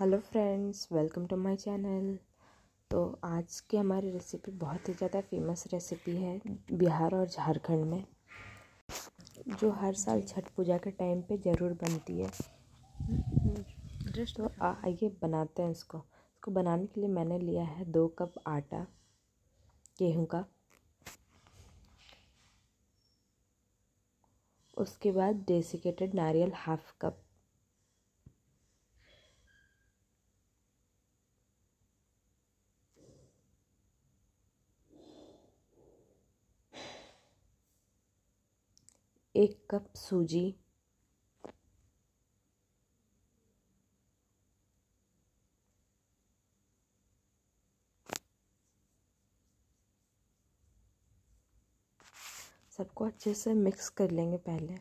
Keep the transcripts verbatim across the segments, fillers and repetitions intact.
Hello friends, welcome to my channel. तो आज की हमारी रेसिपी बहुत ही ज़्यादा फेमस रेसिपी है बिहार और झारखंड में, जो हर साल छठ पूजा के टाइम पे ज़रूर बनती है। तो आइए बनाते हैं इसको। इसको बनाने के लिए मैंने लिया है दो कप आटा गेहूँ का। उसके बाद डेसिकेटेड नारियल हाफ कप, एक कप सूजी, सबको अच्छे से मिक्स कर लेंगे पहले।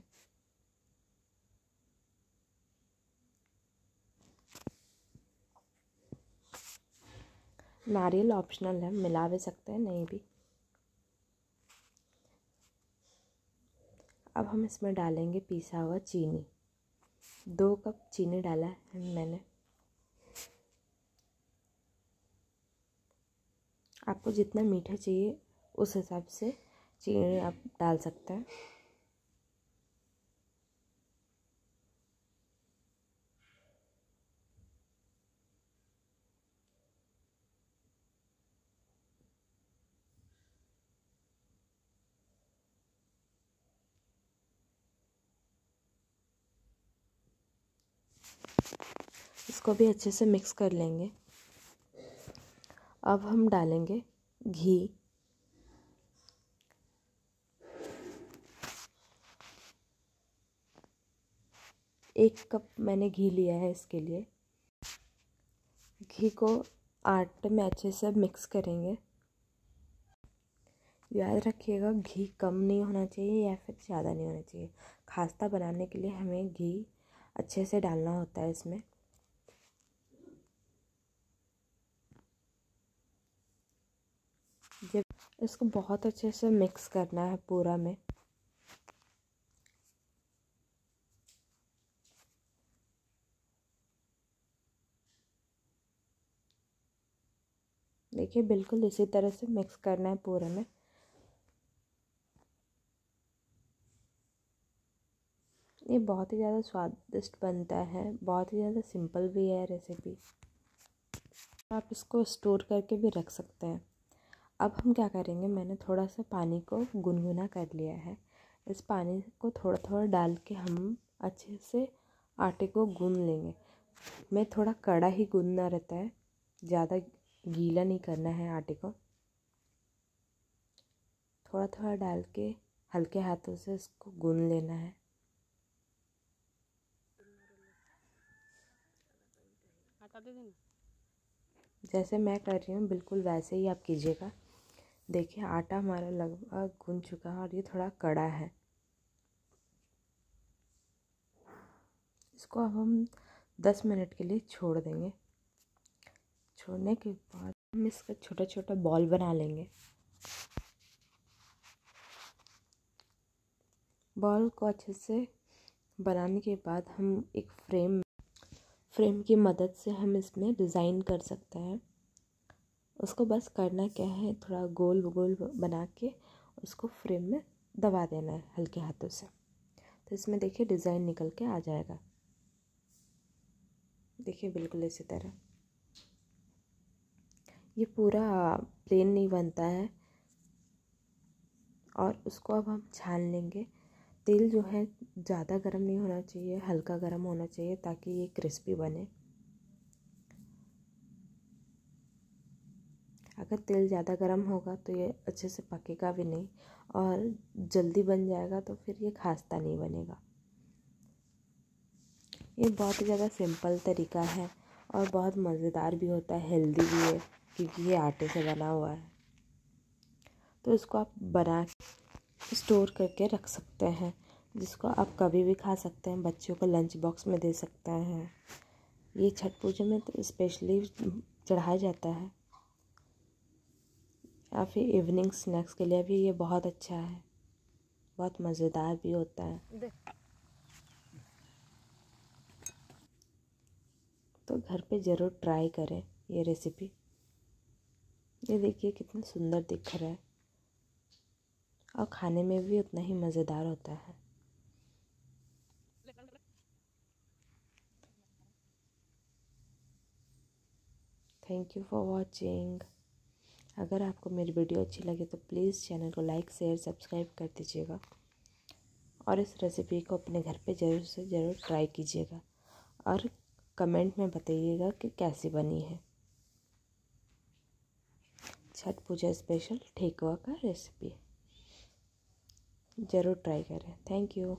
नारियल ऑप्शनल है, मिला भी सकते हैं, नहीं भी। अब हम इसमें डालेंगे पीसा हुआ चीनी। दो कप चीनी डाला है मैंने। आपको जितना मीठा चाहिए उस हिसाब से चीनी आप डाल सकते हैं। इसको भी अच्छे से मिक्स कर लेंगे। अब हम डालेंगे घी। एक कप मैंने घी लिया है इसके लिए। घी को आटे में अच्छे से मिक्स करेंगे। याद रखिएगा, घी कम नहीं होना चाहिए या फिर ज़्यादा नहीं होना चाहिए। खास्ता बनाने के लिए हमें घी अच्छे से डालना होता है इसमें। जब इसको बहुत अच्छे से मिक्स करना है पूरा में। देखिए, बिल्कुल इसी तरह से मिक्स करना है पूरे में। ये बहुत ही ज़्यादा स्वादिष्ट बनता है, बहुत ही ज़्यादा सिंपल भी है रेसिपी। आप इसको स्टोर करके भी रख सकते हैं। अब हम क्या करेंगे, मैंने थोड़ा सा पानी को गुनगुना कर लिया है। इस पानी को थोड़ा थोड़ा डाल के हम अच्छे से आटे को गूंद लेंगे। मैं थोड़ा कड़ा ही गूंदना रहता है, ज़्यादा गीला नहीं करना है आटे को। थोड़ा थोड़ा डाल के हल्के हाथों से इसको गूंद लेना है। जैसे मैं कर रही हूँ बिल्कुल वैसे ही आप कीजिएगा। देखिए, आटा हमारा लगभग गूंद चुका है और ये थोड़ा कड़ा है। इसको अब हम दस मिनट के लिए छोड़ देंगे। छोड़ने के बाद हम इसका छोटा छोटा बॉल बना लेंगे। बॉल को अच्छे से बनाने के बाद हम एक फ्रेम फ्रेम की मदद से हम इसमें डिज़ाइन कर सकते हैं। उसको बस करना क्या है, थोड़ा गोल गोल बना के उसको फ्रेम में दबा देना है हल्के हाथों से। तो इसमें देखिए डिज़ाइन निकल के आ जाएगा। देखिए बिल्कुल इसी तरह। ये पूरा प्लेन नहीं बनता है। और उसको अब हम छान लेंगे। तेल जो है ज़्यादा गरम नहीं होना चाहिए, हल्का गरम होना चाहिए ताकि ये क्रिस्पी बने। अगर तेल ज़्यादा गरम होगा तो ये अच्छे से पकेगा भी नहीं और जल्दी बन जाएगा, तो फिर ये खास्ता नहीं बनेगा। ये बहुत ही ज़्यादा सिंपल तरीका है और बहुत मज़ेदार भी होता है, हेल्दी भी है क्योंकि ये आटे से बना हुआ है। तो इसको आप बना स्टोर करके रख सकते हैं, जिसको आप कभी भी खा सकते हैं। बच्चों को लंच बॉक्स में दे सकते हैं। ये छठ पूजा में तो स्पेशली चढ़ाया जाता है। या फिर इवनिंग स्नैक्स के लिए भी ये बहुत अच्छा है, बहुत मज़ेदार भी होता है। तो घर पे ज़रूर ट्राई करें ये रेसिपी। ये देखिए कितना सुंदर दिख रहा है और खाने में भी उतना ही मज़ेदार होता है। Thank you for watching. अगर आपको मेरी वीडियो अच्छी लगे तो प्लीज़ चैनल को लाइक शेयर सब्सक्राइब कर दीजिएगा और इस रेसिपी को अपने घर पे ज़रूर से ज़रूर ट्राई कीजिएगा और कमेंट में बताइएगा कि कैसी बनी है। छठ पूजा स्पेशल ठेकुआ का रेसिपी ज़रूर ट्राई करें। Thank you.